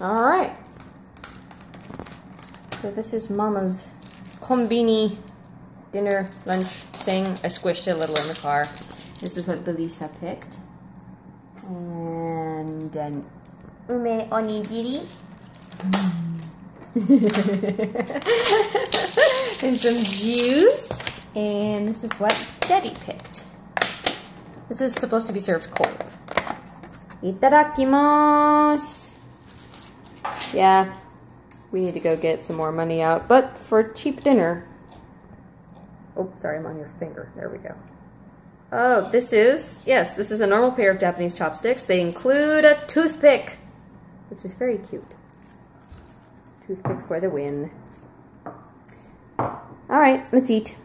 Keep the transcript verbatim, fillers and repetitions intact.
All right. So this is Mama's Konbini dinner, lunch thing. I squished it a little in the car. This is what Belisa picked. And then ume onigiri. And some juice. And this is what Daddy picked. This is supposed to be served cold. Itadakimasu. Yeah, we need to go get some more money out, but for cheap dinner. Oh, sorry, I'm on your finger. There we go. Oh, this is, yes, this is a normal pair of Japanese chopsticks. They include a toothpick, which is very cute. Toothpick for the win. All right, let's eat.